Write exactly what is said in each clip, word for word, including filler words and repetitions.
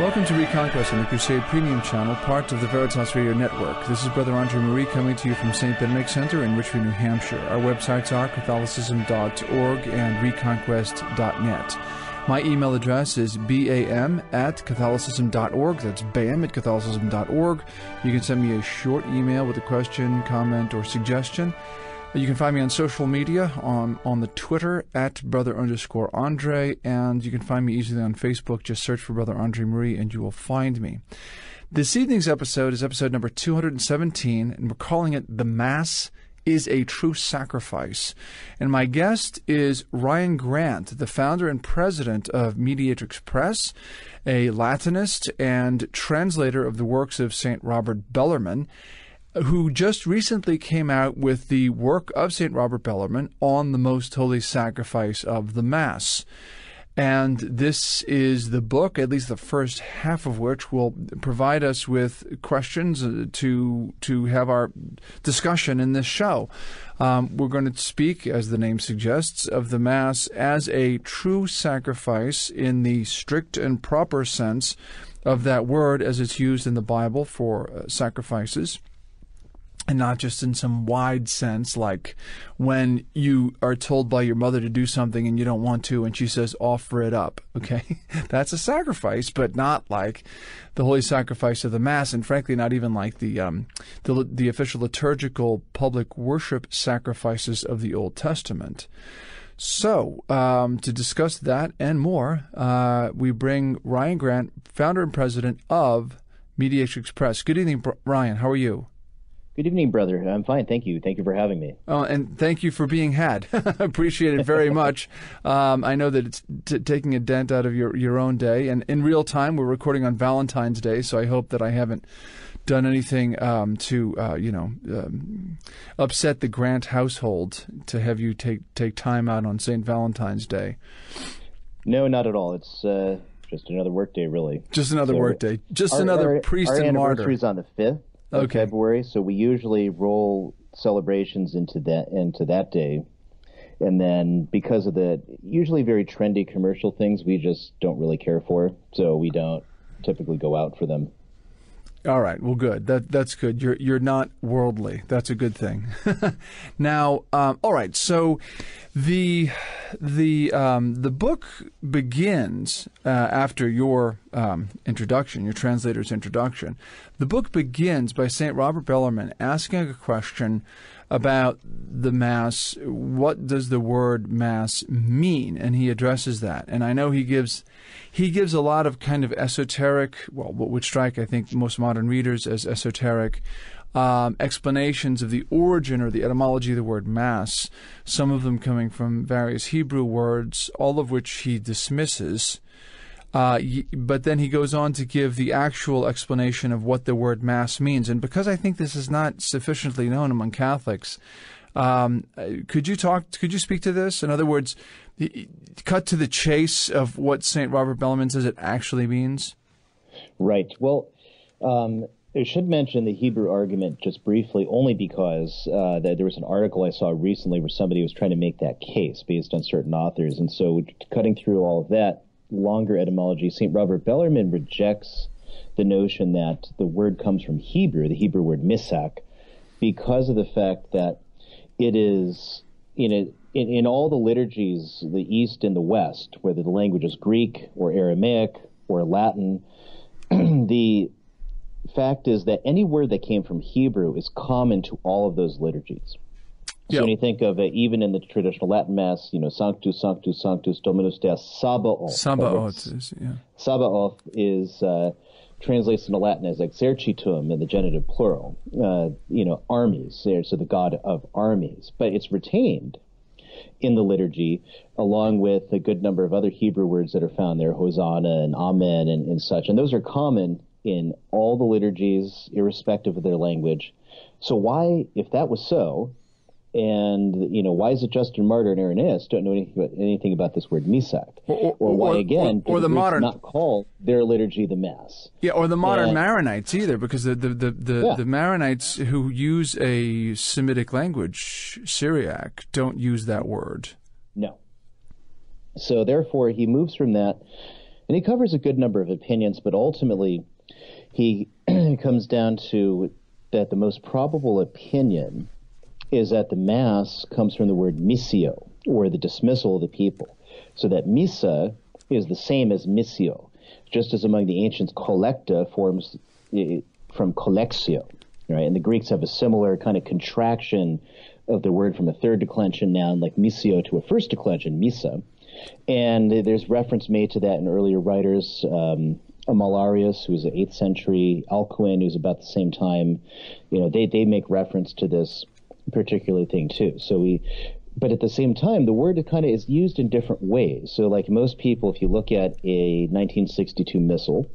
Welcome to Reconquest on the Crusade Premium Channel, part of the Veritas Radio Network. This is Brother Andre Marie coming to you from Saint Benedict Center in Richmond, New Hampshire. Our websites are catholicism dot org and reconquest dot net. My email address is bam at catholicism dot org. That's bam at catholicism dot org. You can send me a short email with a question, comment, or suggestion. You can find me on social media, on, on the Twitter, at Brother underscore Andre, and you can find me easily on Facebook. Just search for Brother Andre Marie, and you will find me. This evening's episode is episode number two hundred seventeen, and we're calling it The Mass is a True Sacrifice. And my guest is Ryan Grant, the founder and president of Mediatrix Press, a Latinist and translator of the works of Saint Robert Bellarmine, who just recently came out with the work of Saint Robert Bellarmine on the Most Holy Sacrifice of the Mass. And this is the book, at least the first half of which will provide us with questions to to have our discussion in this show. Um, we're going to speak, as the name suggests, of the Mass as a true sacrifice in the strict and proper sense of that word as it's used in the Bible for uh, sacrifices. And not just in some wide sense, like when you are told by your mother to do something and you don't want to, and she says, offer it up, okay? That's a sacrifice, but not like the holy sacrifice of the Mass, and frankly, not even like the, um, the, the official liturgical public worship sacrifices of the Old Testament. So, um, to discuss that and more, uh, we bring Ryan Grant, founder and president of Mediatrix Press. Good evening, Ryan. How are you? Good evening, brother. I'm fine. Thank you. Thank you for having me. Oh, and thank you for being had. Appreciate it very much. Um, I know that it's t- taking a dent out of your, your own day. And in real time, we're recording on Valentine's Day, so I hope that I haven't done anything um, to, uh, you know, um, upset the Grant household to have you take, take time out on Saint Valentine's Day. No, not at all. It's... Uh... Just another work day, really. Just another so work day. Just our, another our, priest our and martyr. Our anniversary is on the fifth of okay. February, so we usually roll celebrations into that into that day. And then because of the usually very trendy commercial things, we just don't really care for, so we don't typically go out for them. All right. Well, good. That that's good. You're you're not worldly. That's a good thing. Now, um, all right. So, the the um, the book begins uh, after your um, introduction, your translator's introduction. The book begins by Saint Robert Bellarmine asking a question about the Mass. What does the word Mass mean? And he addresses that. And I know he gives he gives a lot of kind of esoteric, well, what would strike, I think, most modern readers as esoteric um, explanations of the origin or the etymology of the word Mass, some of them coming from various Hebrew words, all of which he dismisses. Uh, but then he goes on to give the actual explanation of what the word Mass means. And because I think this is not sufficiently known among Catholics, um, could you talk? Could you speak to this? In other words, cut to the chase of what Saint Robert Bellarmine says it actually means. Right. Well, um, I should mention the Hebrew argument just briefly, only because uh, that there was an article I saw recently where somebody was trying to make that case based on certain authors. And so cutting through all of that longer etymology, Saint Robert Bellarmine rejects the notion that the word comes from Hebrew, the Hebrew word misak, because of the fact that it is, in, a, in, in all the liturgies, the East and the West, whether the language is Greek or Aramaic or Latin, the fact is that any word that came from Hebrew is common to all of those liturgies. So yep. When you think of it, even in the traditional Latin Mass, you know, Sanctus, Sanctus, Sanctus, Dominus Deus, Sabaoth. Sabaoth is, yeah. Sabaoth is, uh, translates into Latin as exercitum in the genitive plural, uh, you know, armies, so the God of armies. But it's retained in the liturgy, along with a good number of other Hebrew words that are found there, Hosanna and Amen and, and such. And those are common in all the liturgies, irrespective of their language. So why, if that was so... And, you know, why is it Justin Martyr and Irenaeus don't know anything about, anything about this word misak? Or, or, or why, or, again, or, or the Greeks modern not call their liturgy the Mass? Yeah, or the modern uh, Maronites either, because the the the, the, yeah. the Maronites who use a Semitic language, Syriac, don't use that word. No. So, therefore, he moves from that And he covers a good number of opinions, but ultimately he comes down to that the most probable opinion is that the Mass comes from the word missio, or the dismissal of the people. So that missa is the same as missio, just as among the ancients collecta forms from collexio, right? And the Greeks have a similar kind of contraction of the word from a third declension noun like missio to a first declension, missa. And there's reference made to that in earlier writers, um, Amalarius, who's the eighth century, Alcuin, who's about the same time. You know, they, they make reference to this particular thing too. So we, but at the same time, the word kind of is used in different ways. So like most people, if you look at a nineteen sixty-two missal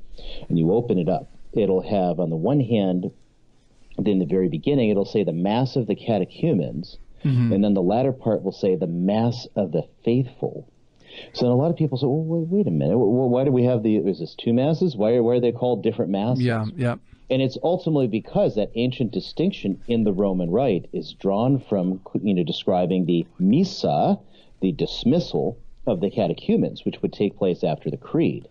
and you open it up, it'll have on the one hand, in the very beginning, it'll say the Mass of the catechumens, mm-hmm. and then the latter part will say the Mass of the faithful. So then a lot of people say, well, wait, wait a minute. Why do we have the, is this two masses? Why are, why are they called different masses? Yeah, yeah. And it's ultimately because that ancient distinction in the Roman Rite is drawn from, you know, describing the missa, the dismissal of the catechumens, which would take place after the creed.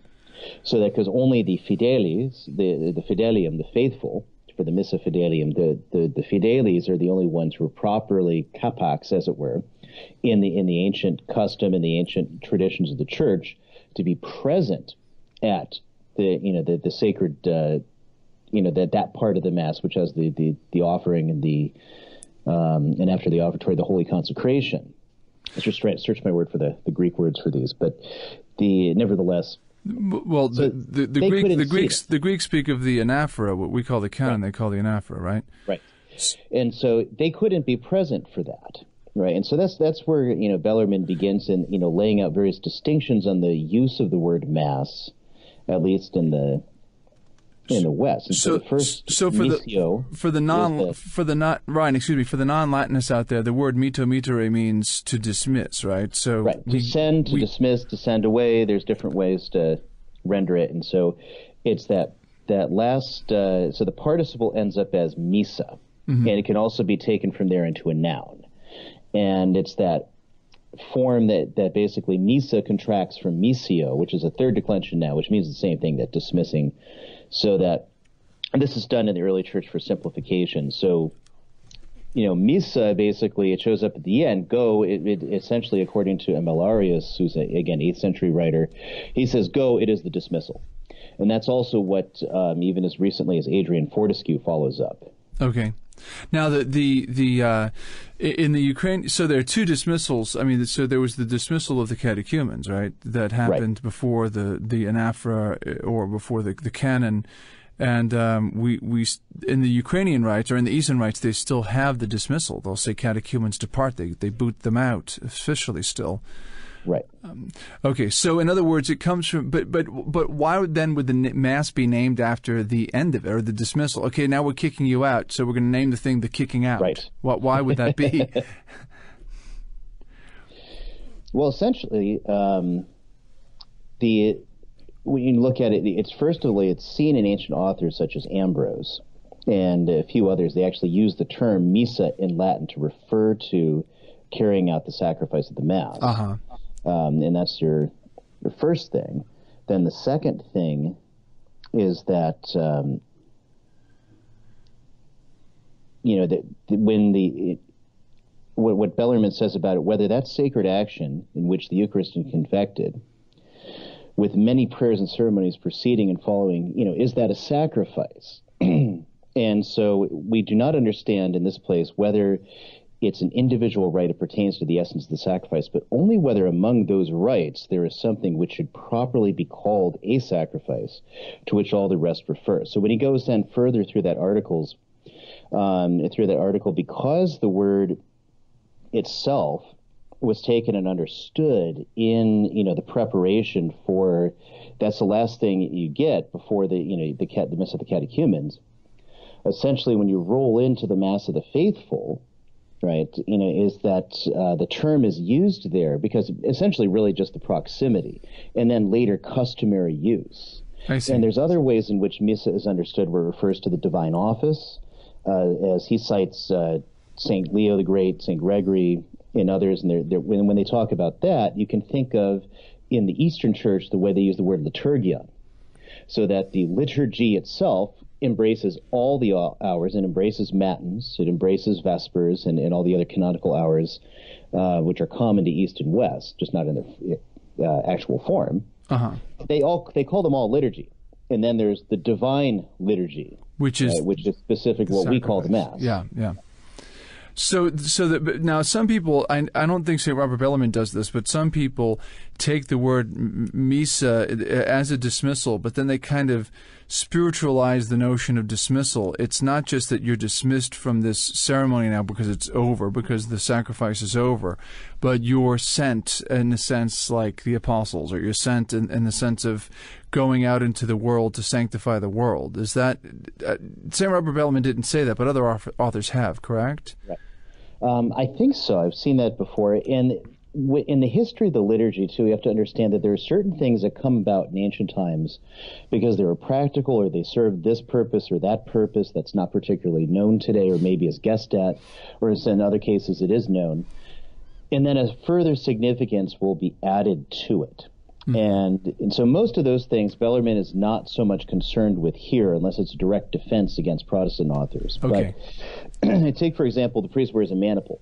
So that because only the fidelis, the, the fidelium, the faithful, for the missa fidelium, the, the, the fidelis are the only ones who are properly capax, as it were, in the in the ancient custom and the ancient traditions of the Church to be present at the you know the the sacred uh, you know that that part of the Mass which has the the, the offering and the um, and after the offertory the holy consecration. I just try to search my word for the, the Greek words for these, but the nevertheless. Well, so the the, the Greek the Greeks the Greeks speak of the anaphora, what we call the canon, right. They call the anaphora, right? Right, and so they couldn't be present for that. Right, and so that's that's where you know Bellarmine begins in you know laying out various distinctions on the use of the word Mass, at least in the in the West. And so, so the first so for the for the non the, for the not Ryan, excuse me, for the non-Latinists out there, the word mito mitere means to dismiss, right? So right, we, to send, to we, dismiss, to send away. There's different ways to render it, and so it's that that last uh, so the participle ends up as misa, mm-hmm. and it can also be taken from there into a noun. And it's that form that, that basically missa contracts from missio, which is a third declension now, which means the same thing that dismissing. So that and this is done in the early Church for simplification. So, you know, missa basically it shows up at the end. Go it, it essentially, according to Amalarius, who's a, again eighth century writer, he says go it is the dismissal, and that's also what um, even as recently as Adrian Fortescue follows up. Okay. Now the the the uh, in the Ukraine, so there are two dismissals. I mean, so there was the dismissal of the catechumens, right, that happened right. before the the anaphora or before the the canon, and um, we we in the Ukrainian rites or in the Eastern rites they still have the dismissal. They'll say catechumens depart. They they boot them out officially still. Right. Um, okay. So, in other words, it comes from. But, but, but, why would then would the Mass be named after the end of it or the dismissal? Okay, now we're kicking you out, so we're going to name the thing the kicking out. Right. What? Why would that be? Well, essentially, um, the when you look at it, it's firstly it's seen in ancient authors such as Ambrose and a few others. They actually use the term missa in Latin to refer to carrying out the sacrifice of the Mass. Uh huh. Um, and that's your, your first thing. Then the second thing is that, um, you know, that when the, it, what, what Bellarmine says about it, whether that sacred action in which the Eucharist is confected, with many prayers and ceremonies preceding and following, you know, is that a sacrifice? And so we do not understand in this place whether it's an individual rite, it pertains to the essence of the sacrifice, but only whether among those rites there is something which should properly be called a sacrifice to which all the rest refer. So when he goes then further through that articles, um, through that article, because the word itself was taken and understood in, you know, the preparation for, that's the last thing you get before the, you know, the, cat, the Mass of the Catechumens. Essentially, when you roll into the Mass of the Faithful, right, you know, is that uh, the term is used there because essentially really just the proximity and then later customary use. I see. And there's other ways in which missa is understood where it refers to the divine office, uh, as he cites uh, Saint Leo the Great, Saint Gregory, and others. And they're, they're, when, when they talk about that, you can think of in the Eastern Church, the way they use the word liturgia, so that the liturgy itself embraces all the hours and embraces matins, it embraces vespers and, and all the other canonical hours, uh, which are common to East and West, just not in their uh, actual form. Uh-huh. They all they call them all liturgy, and then there's the divine liturgy, which is right, which is specific what sacrifice. We call the Mass. Yeah, yeah. So, so that now some people, I, I don't think Saint Robert Bellarmine does this, but some people take the word misa as a dismissal, but then they kind of spiritualize the notion of dismissal. It's not just that you're dismissed from this ceremony now because it's over, because the sacrifice is over, but you're sent in a sense like the apostles, or you're sent in, in the sense of going out into the world to sanctify the world. Is that uh, Saint Robert Bellarmine didn't say that, but other authors have, correct? Right. Um, I think so. I've seen that before. And w- in the history of the liturgy, too, we have to understand that there are certain things that come about in ancient times because they were practical, or they served this purpose or that purpose that's not particularly known today, or maybe is guessed at, or in other cases it is known. And then a further significance will be added to it. Mm-hmm. And, and so most of those things Bellarmine is not so much concerned with here, unless it's a direct defense against Protestant authors. Okay. But take, for example, the priest wears a maniple.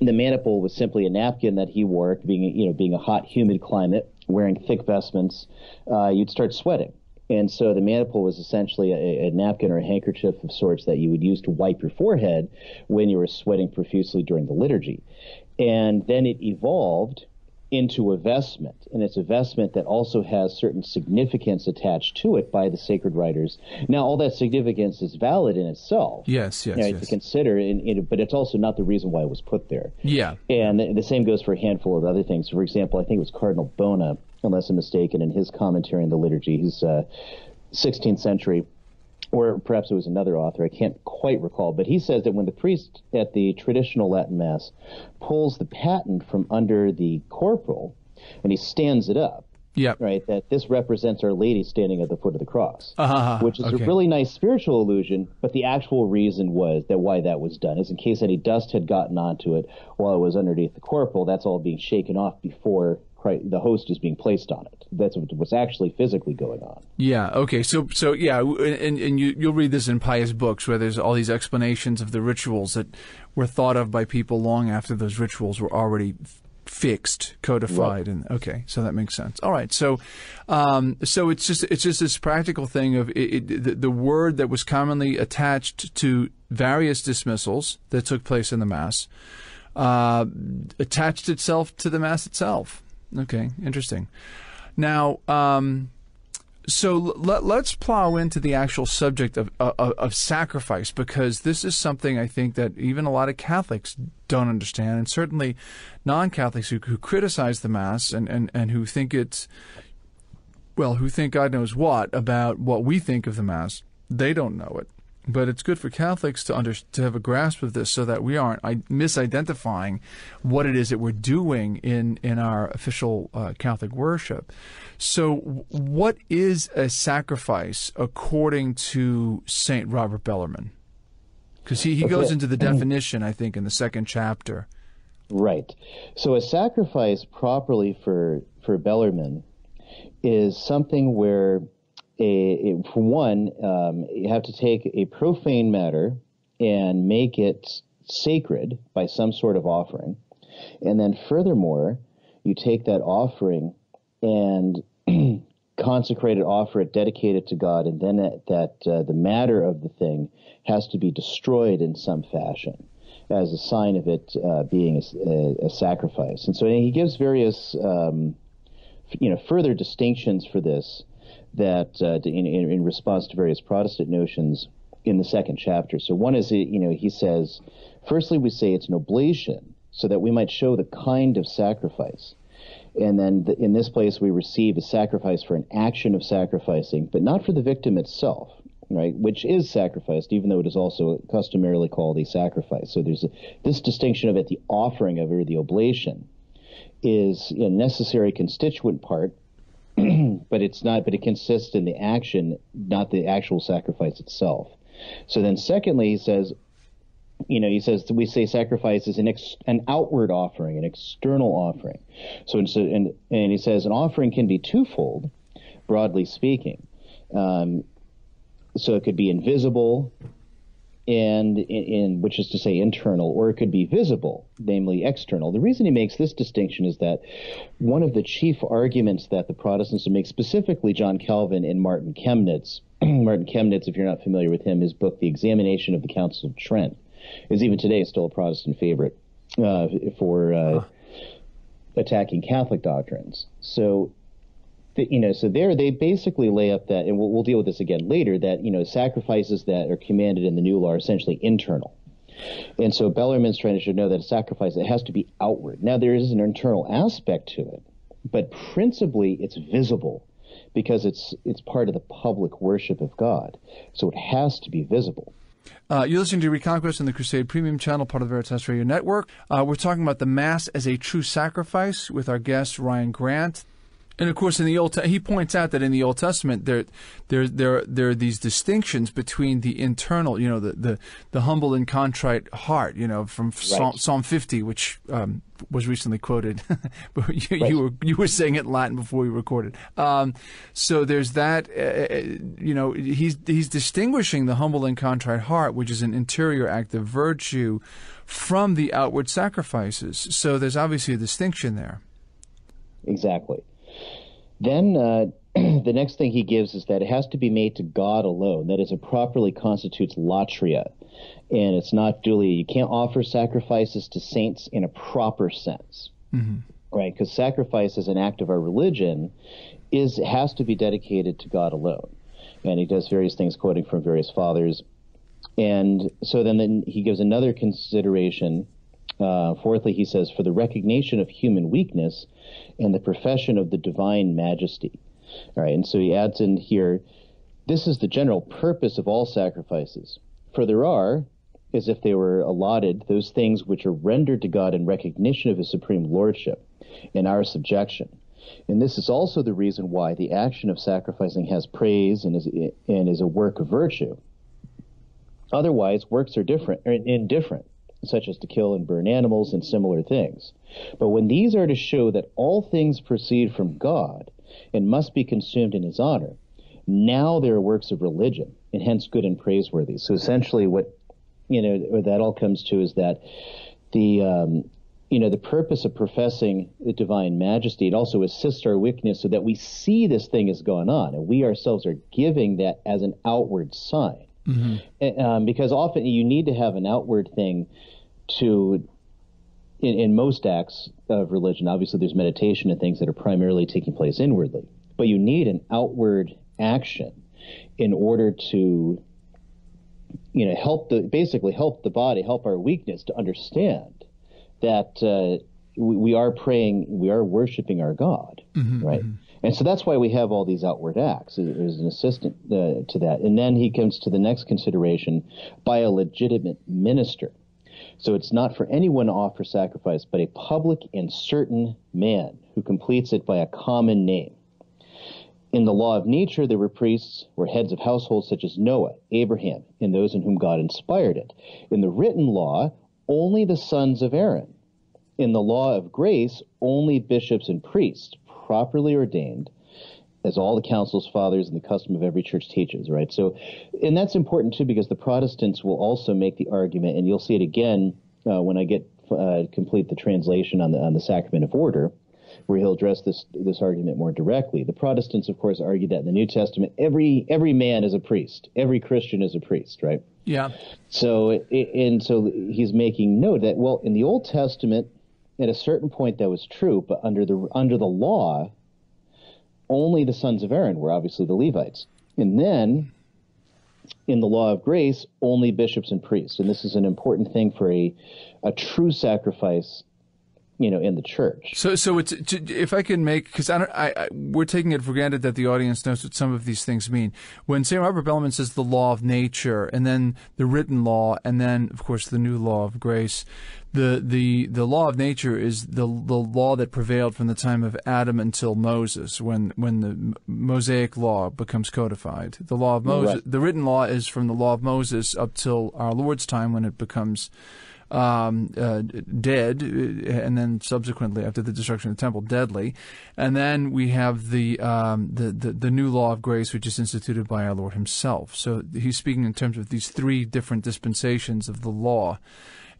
The maniple was simply a napkin that he wore, being, you know, being a hot, humid climate, wearing thick vestments, uh, you'd start sweating. And so the maniple was essentially a, a napkin or a handkerchief of sorts that you would use to wipe your forehead when you were sweating profusely during the liturgy. And then it evolved into a vestment, and it's a vestment that also has certain significance attached to it by the sacred writers. Now, all that significance is valid in itself. Yes, yes, you know, yes. To consider, in, in, but it's also not the reason why it was put there. Yeah. And the, the same goes for a handful of other things. For example, I think it was Cardinal Bona, unless I'm mistaken, in his commentary on the liturgy, his uh, sixteenth century, or perhaps it was another author, I can't quite recall, but he says that when the priest at the traditional Latin Mass pulls the paten from under the corporal and he stands it up, yep. right, that this represents Our Lady standing at the foot of the cross, uh, which is okay. a really nice spiritual allusion, but the actual reason was that why that was done is in case any dust had gotten onto it while it was underneath the corporal, that's all being shaken off before the host is being placed on it. That's what's actually physically going on. Yeah, okay. So, so yeah, and, and you, you'll read this in pious books where there's all these explanations of the rituals that were thought of by people long after those rituals were already fixed, codified. Right. And okay, so that makes sense. All right, so um, so it's just it's just this practical thing of it, it, the, the word that was commonly attached to various dismissals that took place in the Mass uh, attached itself to the Mass itself. Okay, interesting. Now, um, so let, let's plow into the actual subject of, of of sacrifice, because this is something I think that even a lot of Catholics don't understand, and certainly non-Catholics who, who criticize the Mass and, and, and who think it's, well, who think God knows what about what we think of the Mass. They don't know it. But it's good for Catholics to under, to have a grasp of this so that we aren't I, misidentifying what it is that we're doing in, in our official uh, Catholic worship. So what is a sacrifice according to Saint Robert Bellarmine? Because he, he goes into the definition, I think, in the second chapter. Right. So a sacrifice properly for, for Bellarmine is something where... A, a, for one, um, you have to take a profane matter and make it sacred by some sort of offering. And then furthermore, you take that offering and consecrate it, offer it, dedicate it to God, and then that, that uh, the matter of the thing has to be destroyed in some fashion as a sign of it uh, being a, a, a sacrifice. And so he gives various um, f- you know, further distinctions for this that uh, in, in response to various Protestant notions in the second chapter. So one is, you know, he says, firstly, we say it's an oblation so that we might show the kind of sacrifice. And then the, in this place, we receive a sacrifice for an action of sacrificing, but not for the victim itself, right, which is sacrificed, even though it is also customarily called a sacrifice. So there's a, this distinction of it, the offering of it, or the oblation, is a necessary constituent part, but it's not, but it consists in the action, not the actual sacrifice itself. So then secondly, he says, you know, he says, we say sacrifice is an ex, an outward offering, an external offering. So, and, and he says an offering can be twofold, broadly speaking. Um, so it could be invisible, and in, in which is to say internal, or it could be visible, namely external. The reason he makes this distinction is that one of the chief arguments that the Protestants would make, specifically John Calvin and Martin Chemnitz, Martin Chemnitz, if you're not familiar with him, his book, The Examination of the Council of Trent, is even today still a Protestant favorite uh, for uh, huh. attacking Catholic doctrines. So, you know, so there they basically lay up that, and we'll, we'll deal with this again later, that, you know, sacrifices that are commanded in the new law are essentially internal. And so Bellarmine's trying to know that a sacrifice, it has to be outward. Now, there is an internal aspect to it, but principally it's visible because it's it's part of the public worship of God. So it has to be visible. Uh, you're listening to Reconquest on the Crusade Premium Channel, part of the Veritas Radio Network. Uh, we're talking about the Mass as a true sacrifice with our guest, Ryan Grant. And of course, in the Old, he points out that in the Old Testament there, there, there, there are these distinctions between the internal, you know, the the, the humble and contrite heart, you know, from right. Psalm, Psalm fifty, which um, was recently quoted. But you, right. you were you were saying it in Latin before we recorded. Um, so there's that, uh, you know, he's he's distinguishing the humble and contrite heart, which is an interior act of virtue, from the outward sacrifices. So there's obviously a distinction there. Exactly. Then uh, the next thing he gives is that it has to be made to God alone. That is, it properly constitutes latria. And it's not duly, you can't offer sacrifices to saints in a proper sense, mm-hmm. right? Because sacrifice as an act of our religion is has to be dedicated to God alone. And he does various things, quoting from various fathers. And so then, then he gives another consideration. Uh, fourthly, he says, for the recognition of human weakness and the profession of the divine majesty. All right, and so he adds in here, this is the general purpose of all sacrifices. For there are, as if they were allotted, those things which are rendered to God in recognition of his supreme lordship and our subjection. And this is also the reason why the action of sacrificing has praise and is, and is a work of virtue. Otherwise, works are different, or indifferent, such as to kill and burn animals and similar things. But when these are to show that all things proceed from God and must be consumed in his honor, now they are works of religion and hence good and praiseworthy. So essentially what, you know, what that all comes to is that the, um, you know, the purpose of professing the divine majesty, it also assists our weakness so that we see this thing has gone on and we ourselves are giving that as an outward sign. Mm-hmm. And, um, because often you need to have an outward thing to, in, in most acts of religion, obviously there's meditation and things that are primarily taking place inwardly, but you need an outward action in order to, you know, help the, basically help the body, help our weakness to understand that uh, we, we are praying, we are worshiping our God, mm-hmm, right? Mm-hmm. And so that's why we have all these outward acts as an assistant uh, to that. And then he comes to the next consideration, by a legitimate minister. So it's not for anyone to offer sacrifice, but a public and certain man who completes it by a common name. In the law of nature, there were priests or heads of households such as Noah, Abraham, and those in whom God inspired it. In the written law, only the sons of Aaron. In the law of grace, only bishops and priests, properly ordained, as all the council's fathers and the custom of every church teaches, right? So, and that's important too, because the Protestants will also make the argument, and you'll see it again uh, when I get uh, complete the translation on the on the Sacrament of Order, where he'll address this this argument more directly. The Protestants, of course, argue that in the New Testament, every every man is a priest, every Christian is a priest, right? Yeah. So, and so he's making note that, well, in the Old Testament, at a certain point, that was true, but under the under the law, only the sons of Aaron were obviously the Levites. And then, in the law of grace, only bishops and priests. And this is an important thing for a, a true sacrifice you know, in the church. So, so it's, if I can make, because I don't, I, I, we're taking it for granted that the audience knows what some of these things mean. When Saint Robert Bellarmine says the law of nature, and then the written law, and then of course the new law of grace, the the the law of nature is the the law that prevailed from the time of Adam until Moses, when when the Mosaic law becomes codified. The law of Moses, right. The written law is from the law of Moses up till our Lord's time, when it becomes Um, uh, dead, and then subsequently, after the destruction of the temple, deadly. And then we have the, um, the, the, the new law of grace, which is instituted by our Lord himself. So he's speaking in terms of these three different dispensations of the law.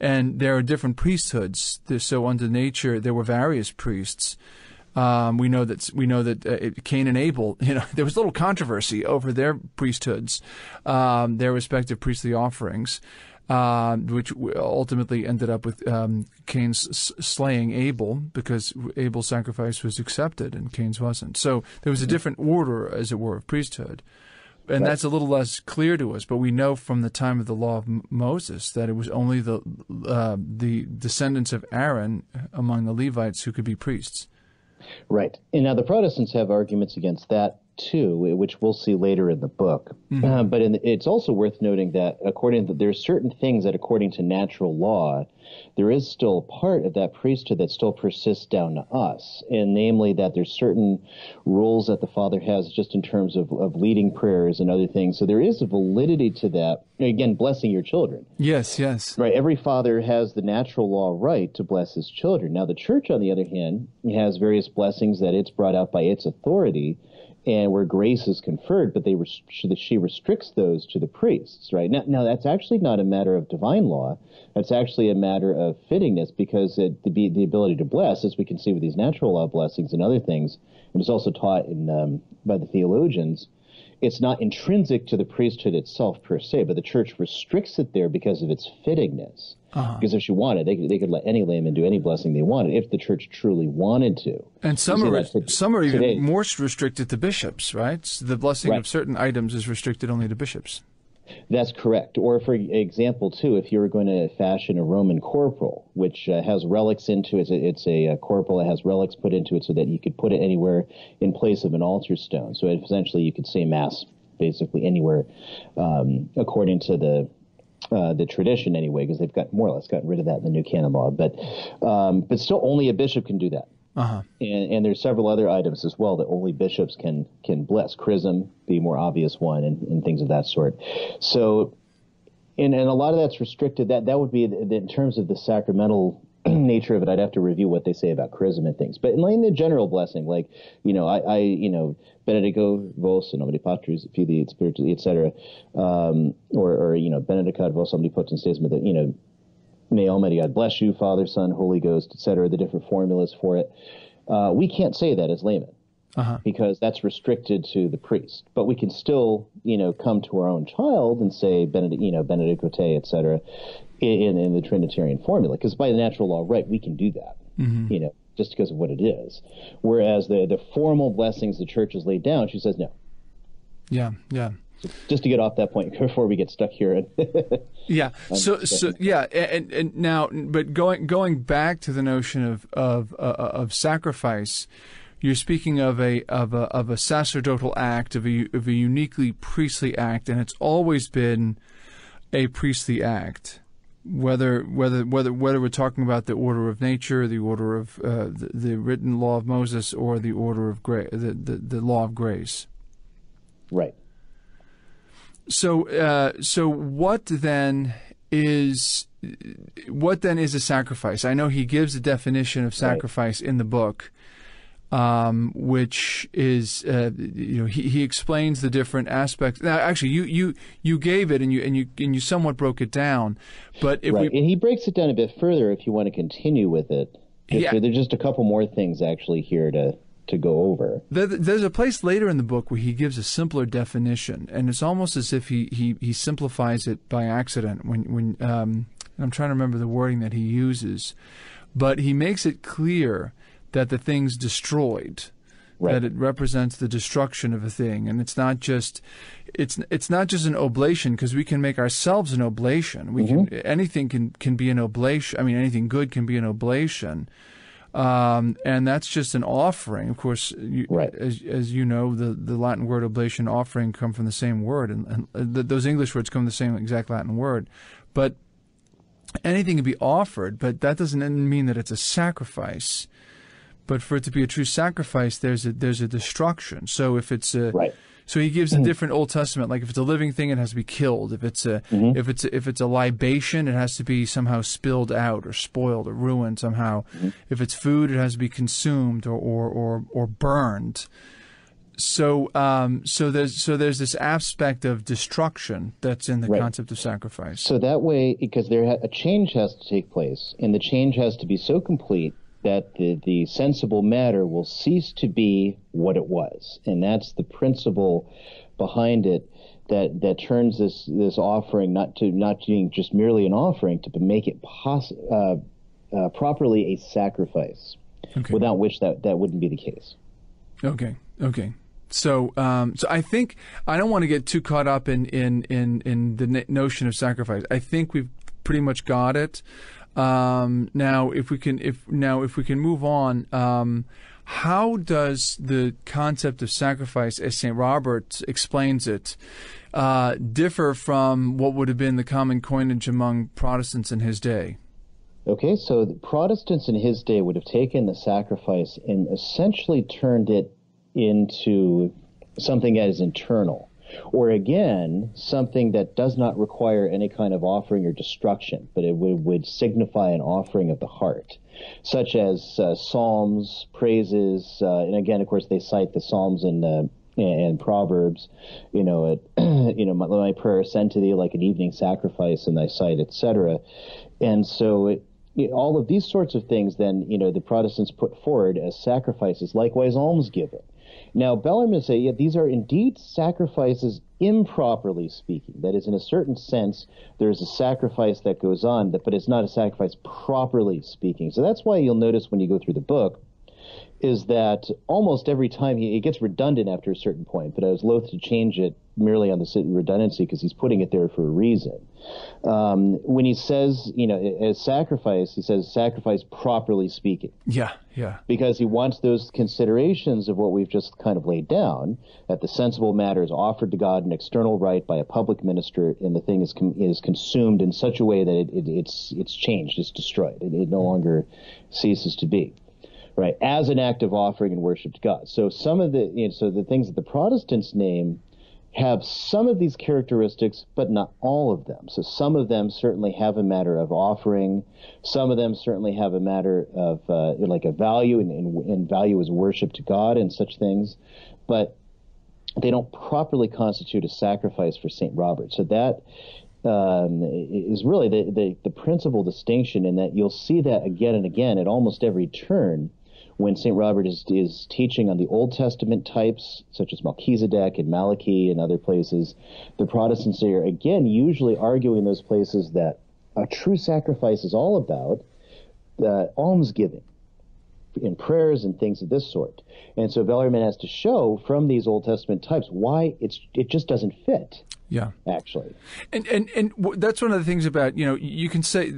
And there are different priesthoods. So under nature, there were various priests. Um, we know that we know that uh, Cain and Abel, you know, there was a little controversy over their priesthoods, um, their respective priestly offerings. Uh, which ultimately ended up with um, Cain's s- slaying Abel, because Abel's sacrifice was accepted and Cain's wasn't. So there was a different order, as it were, of priesthood. And right. That's a little less clear to us, but we know from the time of the law of M- Moses that it was only the uh, the descendants of Aaron among the Levites who could be priests. Right. And now the Protestants have arguments against that too, which we'll see later in the book. Mm-hmm. Uh, but in the, it's also worth noting that according to, there's certain things that according to natural law, there is still part of that priesthood that still persists down to us, and namely that there's certain rules that the Father has just in terms of, of leading prayers and other things. So there is a validity to that. Again, blessing your children. Yes, yes. Right. Every father has the natural law right to bless his children. Now the church, on the other hand, has various blessings that it's brought out by its authority, and where grace is conferred, but they rest- she restricts those to the priests, right? Now, now, that's actually not a matter of divine law. That's actually a matter of fittingness, because it, the, the ability to bless, as we can see with these natural law blessings and other things, and it's also taught in um, by the theologians, it's not intrinsic to the priesthood itself per se, but the church restricts it there because of its fittingness. Uh-huh. Because if she wanted, they could, they could let any layman do any blessing they wanted, if the church truly wanted to. And some so are for, some are even today. more restricted to bishops, right? So the blessing right. of certain items is restricted only to bishops. That's correct. Or, for example, too, if you were going to fashion a Roman corporal, which uh, has relics into it, it's a, it's a, a corporal that has relics put into it so that you could put it anywhere in place of an altar stone. So essentially you could say Mass basically anywhere um, according to the Uh, the tradition anyway, because they've got more or less gotten rid of that in the new canon law, but um, but still only a bishop can do that. Uh-huh. And, and there's several other items as well that only bishops can can bless. Chrism, the more obvious one, and, and things of that sort. So, and, and a lot of that's restricted. That that would be the, the, in terms of the sacramental nature of it. I'd have to review what they say about Chrism and things. But in, in the general blessing, like you know, I, I you know. Benedico vos in nomine Patris, Filii, Spiritus, et cetera, um, or, or, you know, benedicat vos omnipotens Deus, you know, may Almighty God bless you, Father, Son, Holy Ghost, et cetera, the different formulas for it. Uh, we can't say that as laymen. Uh-huh. Because that's restricted to the priest. But we can still, you know, come to our own child and say, Benedic, you know, Benedicite, et cetera, in, in the Trinitarian formula. Because by the natural law, right, we can do that, mm-hmm. you know, just because of what it is. Whereas the, the formal blessings the church has laid down, she says no. Yeah, yeah. So just to get off that point before we get stuck here. yeah. So, so yeah, and, and now, but going going back to the notion of of uh, of sacrifice, you're speaking of a of a of a sacerdotal act, of a of a uniquely priestly act, and it's always been a priestly act. Whether whether whether whether we're talking about the order of nature, the order of uh, the, the written law of Moses, or the order of gra- the, the the law of grace, right. So uh, so what then is what then is a sacrifice? I know he gives a definition of sacrifice right. in the book, um, which is uh, you know he, he explains the different aspects. Now, actually, you you you gave it and you and you and you somewhat broke it down, but if right. we, and he breaks it down a bit further if you want to continue with it. Yeah. There, there's just a couple more things actually here to to go over. There, there's a place later in the book where he gives a simpler definition, and it's almost as if he he, he simplifies it by accident. When when um, I'm trying to remember the wording that he uses, but he makes it clear that the thing's destroyed, right. that it represents the destruction of a thing, and it's not just, it's it's not just an oblation, because we can make ourselves an oblation. We mm-hmm. can anything can, can be an oblation. I mean, anything good can be an oblation, Um, and that's just an offering. Of course, you, right. as, as you know, the, the Latin word oblation, offering, come from the same word. And, and th those English words come from the same exact Latin word. But anything can be offered, but that doesn't mean that it's a sacrifice. But for it to be a true sacrifice, there's a, there's a destruction. So if it's a... Right. So he gives a different Old Testament. Like if it's a living thing, it has to be killed. If it's a mm-hmm. if it's a, if it's a libation, it has to be somehow spilled out or spoiled or ruined somehow. Mm-hmm. If it's food, it has to be consumed or or or, or burned. So um, so there's so there's this aspect of destruction that's in the right. concept of sacrifice. So that way, because there ha a change has to take place, and the change has to be so complete that the, the sensible matter will cease to be what it was. And that's the principle behind it that, that turns this, this offering not to not being just merely an offering, to make it poss uh, uh, properly a sacrifice, okay. without which that, that wouldn't be the case. Okay, okay. So, um, so I think, I don't want to get too caught up in, in, in, in the notion of sacrifice. I think we've pretty much got it. Um, now, if we can, if now if we can move on, um, how does the concept of sacrifice, as Saint Robert explains it, uh, differ from what would have been the common coinage among Protestants in his day? Okay, so the Protestants in his day would have taken the sacrifice and essentially turned it into something that is internal, or again, something that does not require any kind of offering or destruction, but it would, would signify an offering of the heart, such as uh, psalms, praises, uh, and again, of course, they cite the Psalms and uh, and Proverbs. You know, it, you know, my, my prayer ascend to thee like an evening sacrifice in thy sight, et cetera. And so, it, it, all of these sorts of things, then, you know, the Protestants put forward as sacrifices, likewise almsgiving. Now, Bellarmine say, yeah, these are indeed sacrifices, improperly speaking. That is, in a certain sense, there's a sacrifice that goes on, but it's not a sacrifice properly speaking. So that's why you'll notice when you go through the book is that almost every time he, it gets redundant after a certain point, but I was loath to change it merely on the redundancy because he's putting it there for a reason. Um, when he says, you know, as sacrifice, he says sacrifice properly speaking. Yeah, yeah. Because he wants those considerations of what we've just kind of laid down, that the sensible matter is offered to God in external rite by a public minister, and the thing is com is consumed in such a way that it, it, it's, it's changed, it's destroyed. It, it no longer ceases to be. Right, as an act of offering and worship to God. So some of the, you know, so the things that the Protestants name have some of these characteristics, but not all of them. So some of them certainly have a matter of offering. Some of them certainly have a matter of uh, like a value, and, and, and value is worship to God and such things. But they don't properly constitute a sacrifice for Saint Robert. So that Um, is really the, the, the principal distinction, in that you'll see that again and again at almost every turn when Saint Robert is, is teaching on the Old Testament types, such as Melchizedek and Malachi and other places. The Protestants are, again, usually arguing those places that a true sacrifice is all about uh, almsgiving in prayers and things of this sort. And so Bellarmine has to show from these Old Testament types why it's, it just doesn't fit. Yeah, actually, and and and that's one of the things about, you know, you can say,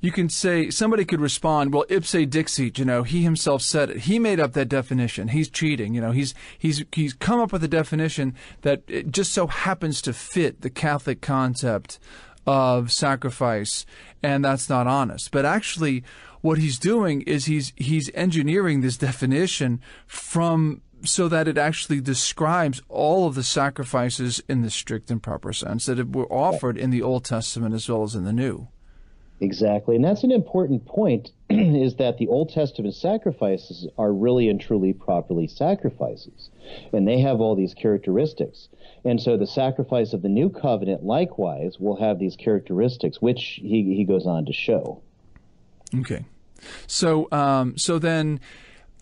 you can say somebody could respond, well, ipse dixit, you know, he himself said it, he made up that definition, he's cheating, you know, he's he's he's come up with a definition that it just so happens to fit the Catholic concept of sacrifice, and that's not honest. But actually, what he's doing is he's he's engineering this definition from, so that it actually describes all of the sacrifices in the strict and proper sense that it were offered in the Old Testament as well as in the New. Exactly. And that's an important point, is that the Old Testament sacrifices are really and truly properly sacrifices, and they have all these characteristics. And so the sacrifice of the New Covenant, likewise, will have these characteristics, which he, he goes on to show. Okay. So, um, so then...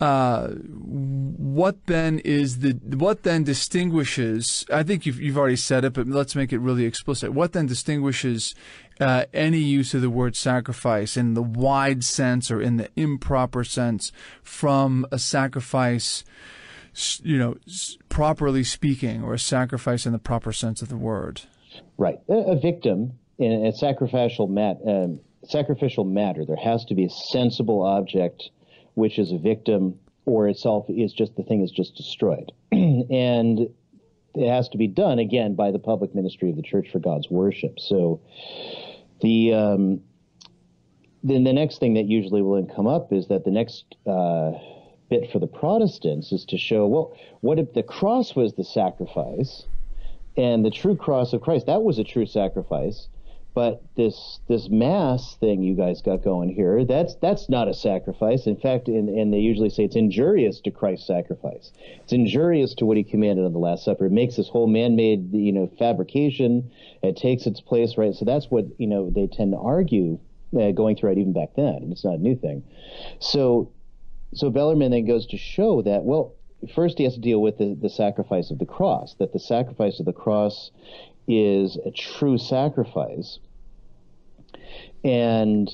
Uh, what then is the, what then distinguishes, I think you've, you've already said it, but let's make it really explicit. What then distinguishes uh, any use of the word sacrifice in the wide sense or in the improper sense from a sacrifice, you know, properly speaking, or a sacrifice in the proper sense of the word? Right. A, a victim in a sacrificial, mat, um, sacrificial matter, there has to be a sensible object which is a victim or itself is just the thing is just destroyed. And it has to be done, again, by the public ministry of the Church for God's worship. So the um, then the next thing that usually will then come up is that the next uh, bit for the Protestants is to show, well, what if the cross was the sacrifice and the true cross of Christ, that was a true sacrifice. But this this mass thing you guys got going here, that's that's not a sacrifice. In fact, and, and they usually say it's injurious to Christ's sacrifice. It's injurious to what he commanded on the Last Supper. It makes this whole man-made, you know, fabrication. It takes its place, right? So that's what, you know, they tend to argue uh, going through it even back then. It's not a new thing. So so Bellarmine then goes to show that, well, first he has to deal with the, the sacrifice of the cross, that the sacrifice of the cross is a true sacrifice. And,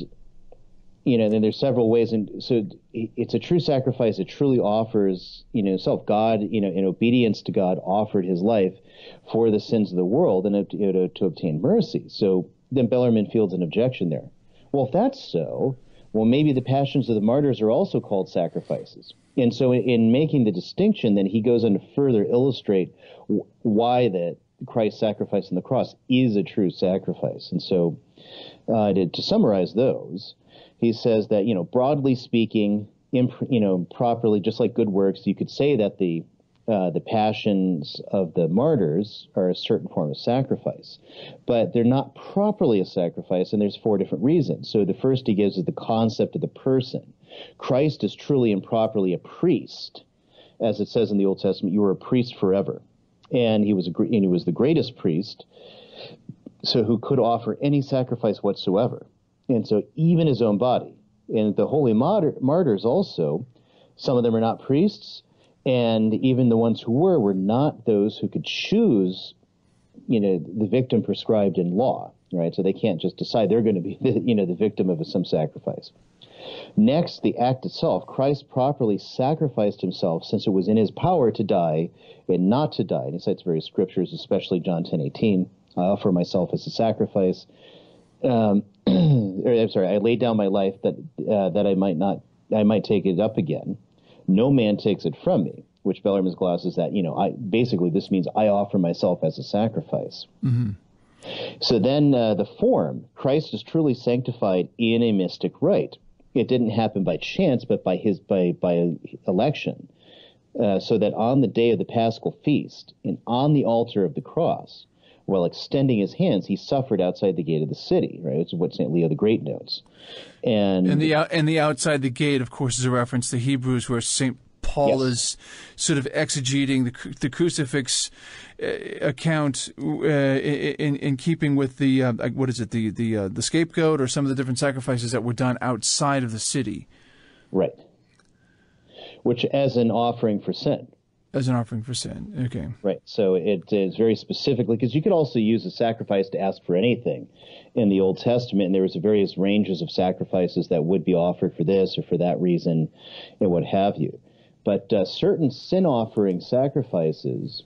you know, then there's several ways. And so it's a true sacrifice. It truly offers, you know, himself. God, you know, in obedience to God, offered his life for the sins of the world and you know, to obtain mercy. So then Bellarmine fields an objection there. Well, if that's so, well, maybe the passions of the martyrs are also called sacrifices. And so in, in making the distinction, then he goes on to further illustrate w- why that Christ's sacrifice on the cross is a true sacrifice. And so uh, to, to summarize those, he says that, you know, broadly speaking, imp- you know, properly, just like good works, you could say that the uh, the passions of the martyrs are a certain form of sacrifice, but they're not properly a sacrifice, and there's four different reasons. So the first he gives is the concept of the person. Christ is truly and properly a priest. As it says in the Old Testament, you are a priest forever. And he was a, and he was the greatest priest, so who could offer any sacrifice whatsoever, and so even his own body. And the holy martyr, martyrs also, some of them are not priests, and even the ones who were were not those who could choose, you know, the victim prescribed in law, right? So they can't just decide they're going to be, the, you know, the victim of some sacrifice. Next, the act itself. Christ properly sacrificed himself since it was in his power to die and not to die. And he cites various scriptures, especially John ten eighteen. I offer myself as a sacrifice. Um, or, I'm sorry, I lay down my life that uh, that I might not, I might take it up again. No man takes it from me, which Bellarmine's gloss is that, you know, I basically this means I offer myself as a sacrifice. Mm-hmm. So then uh, the form. Christ is truly sanctified in a mystic rite. It didn't happen by chance, but by his by by election, uh, so that on the day of the Paschal feast and on the altar of the cross, while extending his hands, he suffered outside the gate of the city. Right, which is what Saint Leo the Great notes. And and the and the outside the gate, of course, is a reference to Hebrews, where Saint Paul yes. is sort of exegeting the, the crucifix uh, account uh, in in keeping with the uh, what is it the the uh, the scapegoat or some of the different sacrifices that were done outside of the city, right? Which as an offering for sin. As an offering for sin, okay. Right, so it is very specifically, because you could also use a sacrifice to ask for anything in the Old Testament, and there was various ranges of sacrifices that would be offered for this or for that reason, and what have you. But uh, certain sin-offering sacrifices,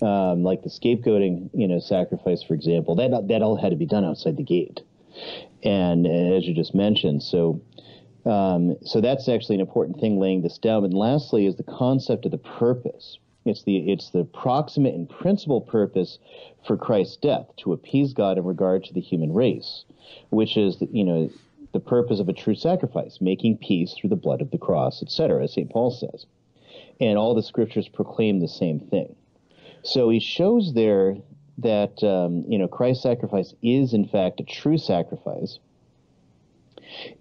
um, like the scapegoating, you know, sacrifice, for example, that that all had to be done outside the gate, and uh, as you just mentioned, so um, so that's actually an important thing, laying this down. And lastly, is the concept of the purpose. It's the it's the proximate and principal purpose for Christ's death to appease God in regard to the human race, which is the, you know. the purpose of a true sacrifice, making peace through the blood of the cross, et cetera, as Saint Paul says. And all the scriptures proclaim the same thing. So he shows there that, um, you know, Christ's sacrifice is, in fact, a true sacrifice.